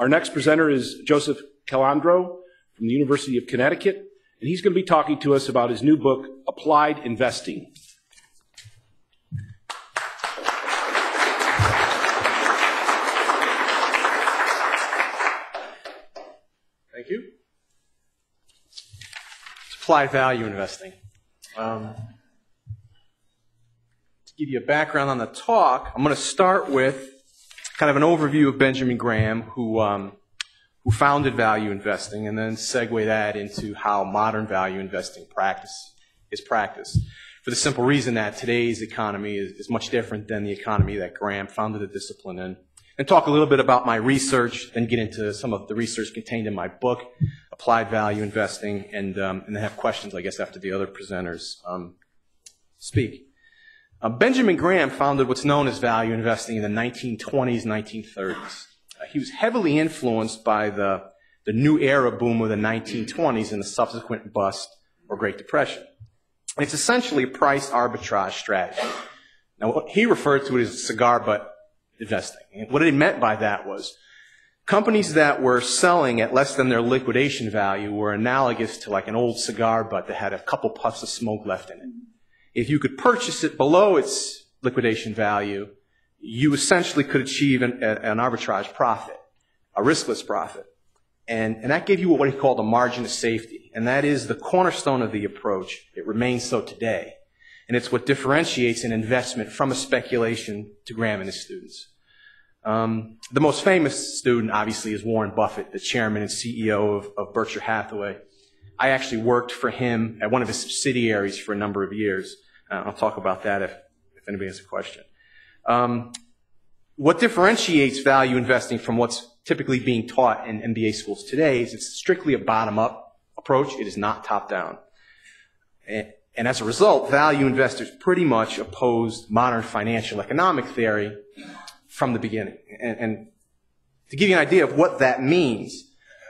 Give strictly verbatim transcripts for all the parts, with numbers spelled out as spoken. Our next presenter is Joseph Calandro from the University of Connecticut, and he's going to be talking to us about his new book, Applied Investing. Thank you. Applied Value Investing. Um, to give you a background on the talk, I'm going to start with kind of an overview of Benjamin Graham, who, um, who founded value investing, and then segue that into how modern value investing practice is practiced, for the simple reason that today's economy is, is much different than the economy that Graham founded the discipline in. And talk a little bit about my research, then get into some of the research contained in my book, Applied Value Investing, and, um, and then have questions, I guess, after the other presenters um, speak. Uh, Benjamin Graham founded what's known as value investing in the nineteen twenties, nineteen thirties. Uh, he was heavily influenced by the, the new era boom of the nineteen twenties and the subsequent bust or Great Depression. And it's essentially a price arbitrage strategy. Now, he referred to it as cigar butt investing. And what it meant by that was companies that were selling at less than their liquidation value were analogous to like an old cigar butt that had a couple puffs of smoke left in it. If you could purchase it below its liquidation value, you essentially could achieve an, an arbitrage profit, a riskless profit. And, and that gave you what he called a margin of safety. And that is the cornerstone of the approach. It remains so today. And it's what differentiates an investment from a speculation to Graham and his students. Um, the most famous student, obviously, is Warren Buffett, the chairman and C E O of, of Berkshire Hathaway. I actually worked for him at one of his subsidiaries for a number of years. Uh, I'll talk about that if, if anybody has a question. Um, what differentiates value investing from what's typically being taught in M B A schools today is it's strictly a bottom-up approach. It is not top-down. And as a result, value investors pretty much opposed modern financial economic theory from the beginning. And, and to give you an idea of what that means,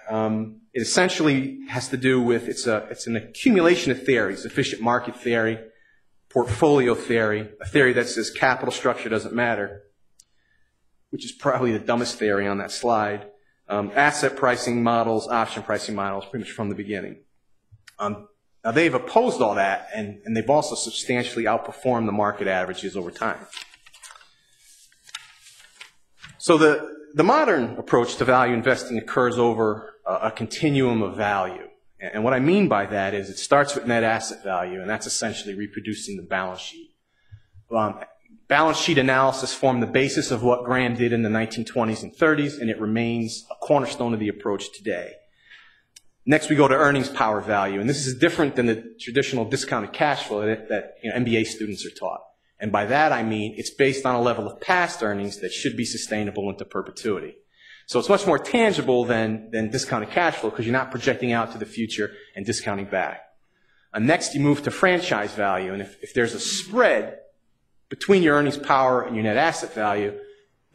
um, it essentially has to do with, it's, a, it's an accumulation of theories, efficient market theory, portfolio theory, a theory that says capital structure doesn't matter, which is probably the dumbest theory on that slide, um, asset pricing models, option pricing models, pretty much from the beginning. Um, Now, they've opposed all that, and, and they've also substantially outperformed the market averages over time. So the, the modern approach to value investing occurs over a, a continuum of value. And, and what I mean by that is it starts with net asset value, and that's essentially reproducing the balance sheet. Um, balance sheet analysis formed the basis of what Graham did in the nineteen twenties and thirties, and it remains a cornerstone of the approach today. Next, we go to earnings power value, and this is different than the traditional discounted cash flow that, that you know, M B A students are taught. And by that, I mean it's based on a level of past earnings that should be sustainable into perpetuity. So it's much more tangible than, than discounted cash flow because you're not projecting out to the future and discounting back. And next, you move to franchise value, and if, if there's a spread between your earnings power and your net asset value,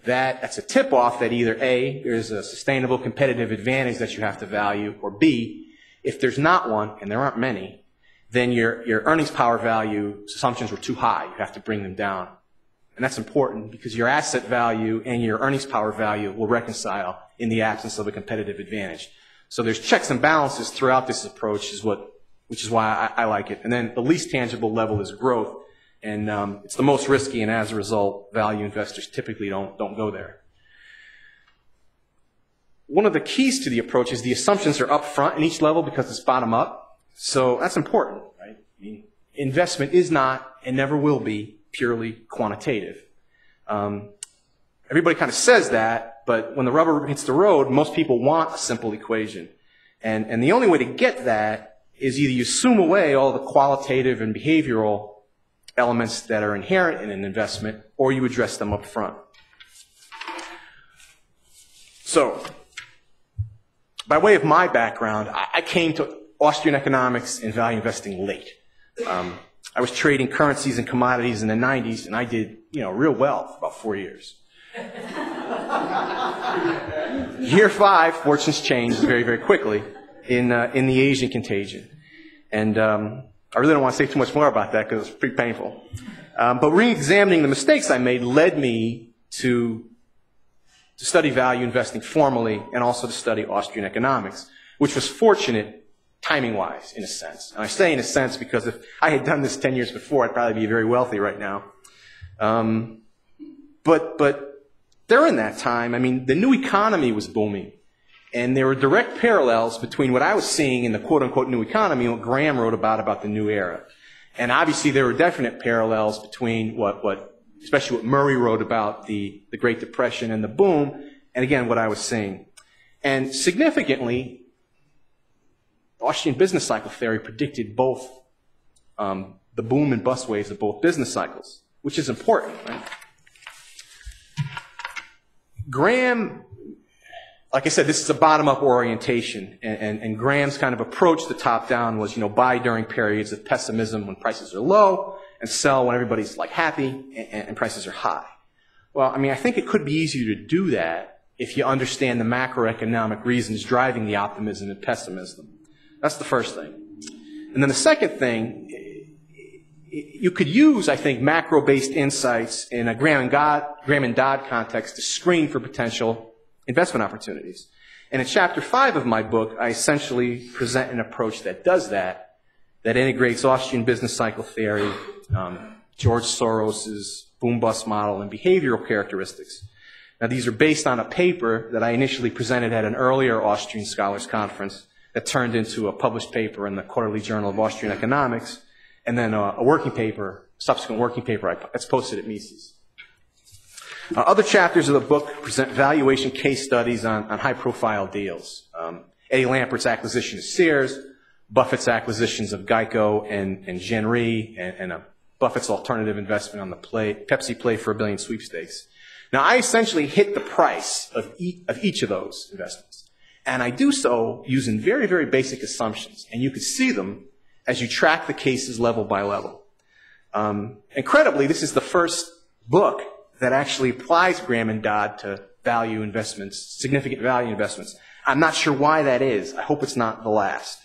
That, that's a tip-off that either A, there's a sustainable competitive advantage that you have to value, or B, if there's not one, and there aren't many, then your, your earnings power value assumptions were too high. You have to bring them down. And that's important because your asset value and your earnings power value will reconcile in the absence of a competitive advantage. So there's checks and balances throughout this approach, is what, which is why I, I like it. And then the least tangible level is growth. And um, it's the most risky, and as a result, value investors typically don't, don't go there. One of the keys to the approach is the assumptions are up front in each level because it's bottom up. So that's important, right? I mean, investment is not and never will be purely quantitative. Um, everybody kind of says that, but when the rubber hits the road, most people want a simple equation. And, and the only way to get that is either you assume away all the qualitative and behavioral elements that are inherent in an investment, or you address them up front. So, by way of my background, I came to Austrian economics and value investing late. Um, I was trading currencies and commodities in the nineties, and I did, you know, real well for about four years. Year five, fortunes changed very, very quickly in uh, in the Asian contagion, and. Um, I really don't want to say too much more about that because it's pretty painful. Um, but re-examining the mistakes I made led me to to study value investing formally and also to study Austrian economics, which was fortunate timing-wise, in a sense. And I say in a sense because if I had done this ten years before, I'd probably be very wealthy right now. Um, but, but during that time, I mean, the new economy was booming. And there were direct parallels between what I was seeing in the quote-unquote new economy and what Graham wrote about about the new era. And obviously there were definite parallels between what, what especially what Murray wrote about the, the Great Depression and the boom, and again, what I was seeing. And significantly, Austrian business cycle theory predicted both um, the boom and bust waves of both business cycles, which is important, right? Graham, like I said, this is a bottom-up orientation, and, and, and Graham's kind of approach to top-down was, you know, buy during periods of pessimism when prices are low, and sell when everybody's like happy and, and prices are high. Well, I mean, I think it could be easier to do that if you understand the macroeconomic reasons driving the optimism and pessimism. That's the first thing. And then the second thing, you could use, I think, macro-based insights in a Graham and, God, Graham and Dodd context to screen for potential investment opportunities. And in chapter five of my book, I essentially present an approach that does that, that integrates Austrian business cycle theory, um, George Soros's boom-bust model, and behavioral characteristics. Now, these are based on a paper that I initially presented at an earlier Austrian Scholars Conference that turned into a published paper in the Quarterly Journal of Austrian Economics, and then a, a working paper, subsequent working paper I, that's posted at Mises. Uh, other chapters of the book present valuation case studies on, on high-profile deals. Um, Eddie Lampert's acquisition of Sears, Buffett's acquisitions of Geico and, and Genry, and, and a Buffett's alternative investment on the play, Pepsi Play for a billion sweepstakes. Now, I essentially hit the price of, e of each of those investments, and I do so using very, very basic assumptions, and you can see them as you track the cases level by level. Um, incredibly, this is the first book that actually applies Graham and Dodd to value investments, significant value investments. I'm not sure why that is. I hope it's not the last.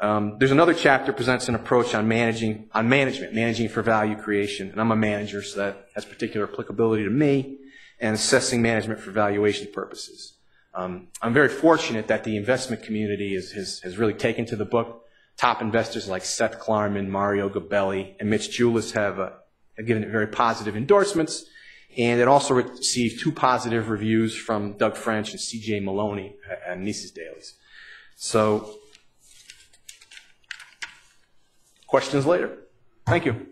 Um, there's another chapter presents an approach on managing, on management, managing for value creation, and I'm a manager, so that has particular applicability to me, and assessing management for valuation purposes. Um, I'm very fortunate that the investment community is, has, has really taken to the book. Top investors like Seth Klarman, Mario Gabelli, and Mitch Joulis have uh, have given it very positive endorsements, and it also received two positive reviews from Doug French and C J Maloney at Mises Dailies. So, questions later. Thank you.